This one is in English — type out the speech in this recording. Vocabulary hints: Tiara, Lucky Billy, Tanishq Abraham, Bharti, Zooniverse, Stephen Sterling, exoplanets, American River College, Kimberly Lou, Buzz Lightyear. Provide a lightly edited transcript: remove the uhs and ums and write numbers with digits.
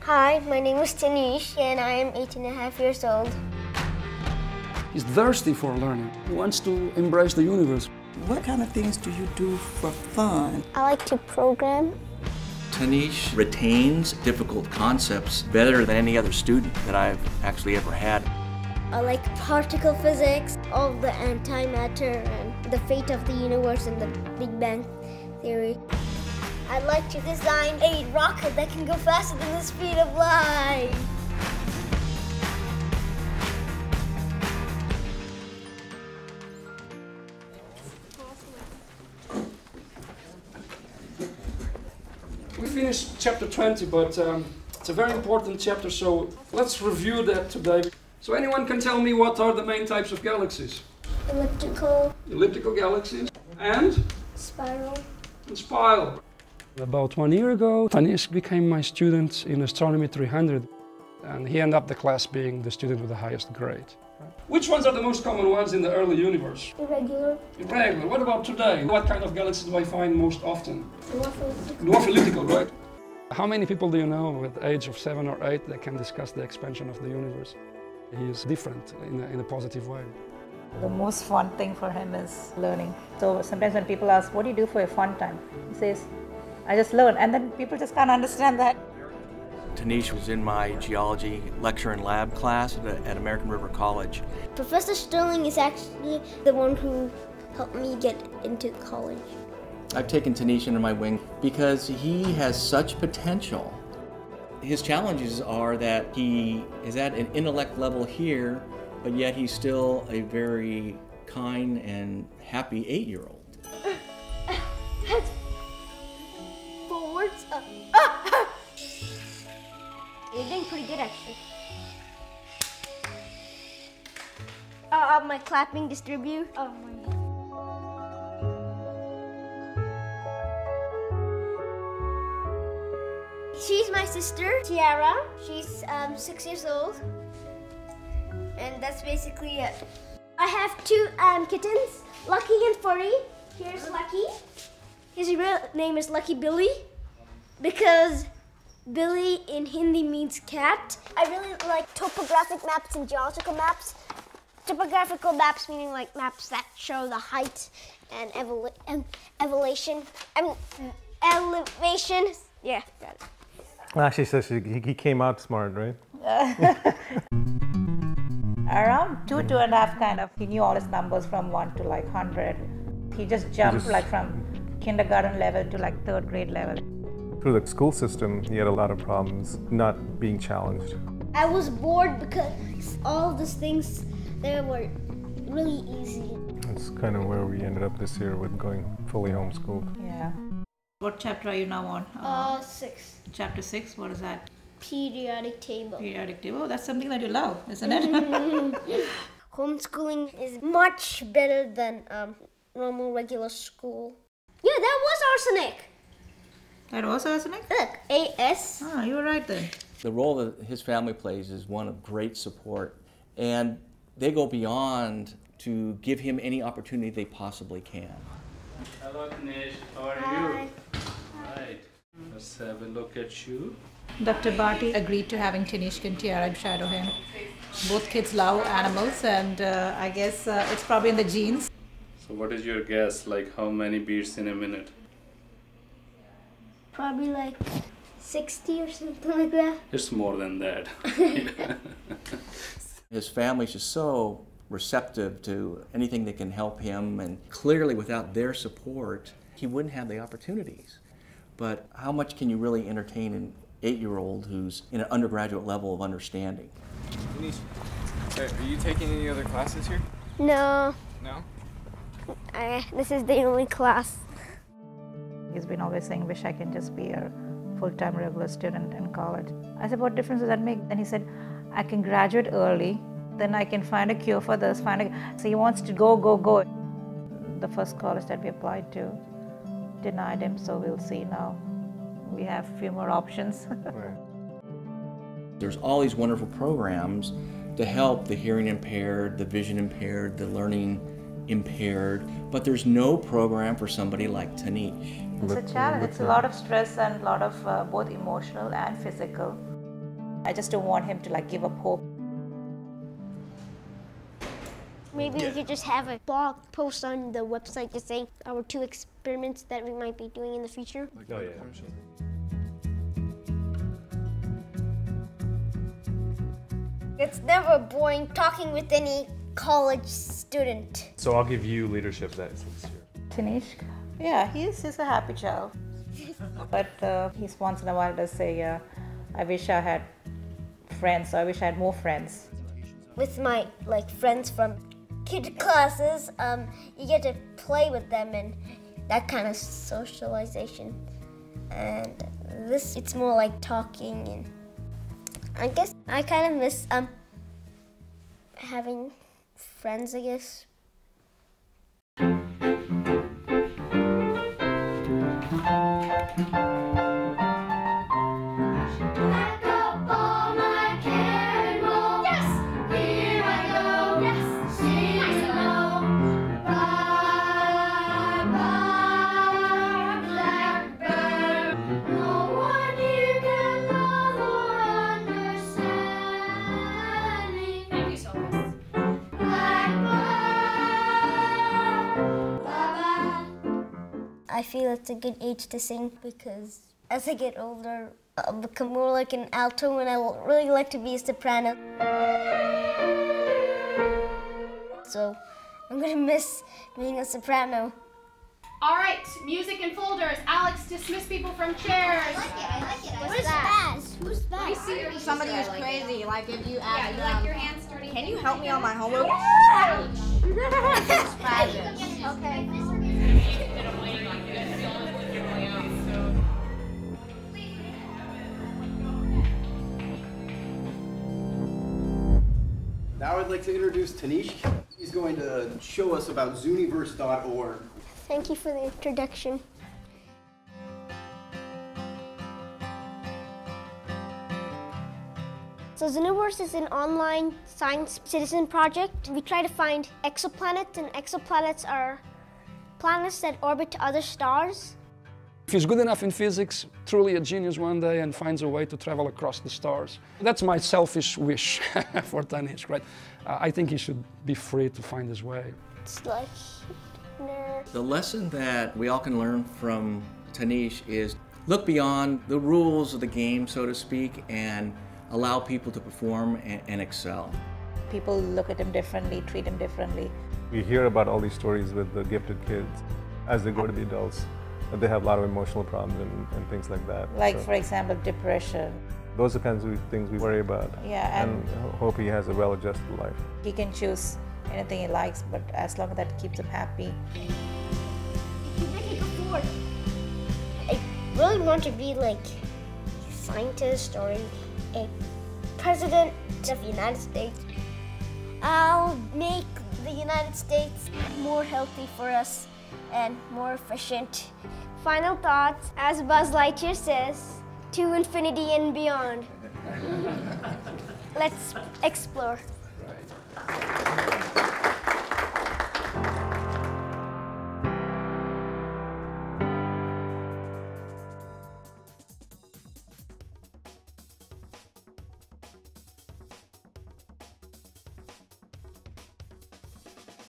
Hi, my name is Tanishq and I am 8.5 years old. He's thirsty for learning. He wants to embrace the universe. What kind of things do you do for fun? I like to program. Tanishq retains difficult concepts better than any other student that I've actually ever had. I like particle physics, all the antimatter, and the fate of the universe and the Big Bang theory. I'd like to design a rocket that can go faster than the speed of light. We finished chapter 20, but it's a very important chapter, so let's review that today. So anyone can tell me what are the main types of galaxies? Elliptical. Elliptical galaxies. And? Spiral. And spiral. About 1 year ago, Tanishq became my student in Astronomy 300. And he ended up the class being the student with the highest grade. Which ones are the most common ones in the early universe? Irregular. Irregular. What about today? What kind of galaxies do I find most often? Dwarf elliptical. Dwarf elliptical, right? How many people do you know at the age of 7 or 8 that can discuss the expansion of the universe? He is different in a positive way. The most fun thing for him is learning. So sometimes when people ask, what do you do for your fun time? He says, I just learn. And then people just can't understand that. Tanishq was in my geology lecture and lab class at American River College. Professor Sterling is actually the one who helped me get into college. I've taken Tanishq under my wing because he has such potential. His challenges are that he is at an intellect level here, but yet he's still a very kind and happy 8-year-old. Forwards up. You're doing pretty good, actually. My clapping distribute. Oh, my God. She's my sister, Tiara. She's 6 years old, and that's basically it. I have two kittens, Lucky and Furry. Here's Lucky. His real name is Lucky Billy, because Billy in Hindi means cat. I really like topographic maps and geological maps. Topographical maps meaning like maps that show the height and elevation. Yeah, got it. Actually, so he came out smart, right? Around 2, 2.5 kind of, he knew all his numbers from 1 to like 100. He just jumped like from kindergarten level to like 3rd grade level. Through the school system, he had a lot of problems not being challenged. I was bored because all these things there were really easy. That's kind of where we ended up this year with going fully homeschooled. Yeah. What chapter are you now on? 6. Chapter 6, what is that? Periodic table. Periodic table, that's something that you love, isn't it? Homeschooling is much better than normal regular school. Yeah, that was arsenic. That was arsenic? Look, AS. Oh, you were right then. The role that his family plays is one of great support, and they go beyond to give him any opportunity they possibly can. Hello, Tanishq. How are you? Right. Let's have a look at you. Dr. Bharti agreed to having Tanishq and Tiara shadow him. Both kids love animals, and I guess it's probably in the genes. So what is your guess, like how many beats in a minute? Probably like 60 or something like that. It's more than that. His family's just so receptive to anything that can help him, and clearly without their support, he wouldn't have the opportunities. But how much can you really entertain an 8-year-old who's in an undergraduate level of understanding? Are you taking any other classes here? No. No? This is the only class. He's been always saying, wish I can just be a full-time regular student in college. I said, what difference does that make? Then he said, I can graduate early, then I can find a cure for this. So he wants to go. The first college that we applied to denied him, so we'll see now. We have a few more options. Right. There's all these wonderful programs to help the hearing impaired, the vision impaired, the learning impaired, but there's no program for somebody like Tanishq. It's a challenge. It's a lot of stress and a lot of both emotional and physical. I just don't want him to like give up hope. Maybe we could just have a blog post on the website just saying our two experiments that we might be doing in the future. Oh, yeah. It's never boring talking with any college student. So I'll give you leadership that is next year. Tanishq? Yeah, he's a happy child. But he's once in a while does say, I wish I had friends, I wish I had more friends. With my friends from kid classes, you get to play with them and that kind of socialization. And this, it's more like talking, and I guess I kind of miss having friends, I guess. I feel it's a good age to sing because as I get older, I'll become more like an alto and I really like to be a soprano. So I'm going to miss being a soprano. All right, music in folders. Alex, dismiss people from chairs. I like it, I like it. What is that? Who's that? Who's that? Somebody who's crazy, like if you add yeah, like your hands starting. Can you help me on my homework? Yeah! Okay. Now I'd like to introduce Tanishq. He's going to show us about Zooniverse.org. Thank you for the introduction. So Zooniverse is an online science citizen project. We try to find exoplanets, and exoplanets are planets that orbit other stars. If he's good enough in physics, truly a genius one day and finds a way to travel across the stars. That's my selfish wish for Tanishq, right? I think he should be free to find his way. It's like, no. The lesson that we all can learn from Tanishq is look beyond the rules of the game, so to speak, and allow people to perform and excel. People look at him differently, treat him differently. We hear about all these stories with the gifted kids as they go to be adults. They have a lot of emotional problems and things like that. Like, so, for example, depression. Those are the kinds of things we worry about. Yeah, and hope he has a well-adjusted life. He can choose anything he likes, but as long as that keeps him happy. I really want to be like a scientist or a president of the United States. I'll make the United States more healthy for us and more efficient. Final thoughts, as Buzz Lightyear says, to infinity and beyond. Let's explore. Right.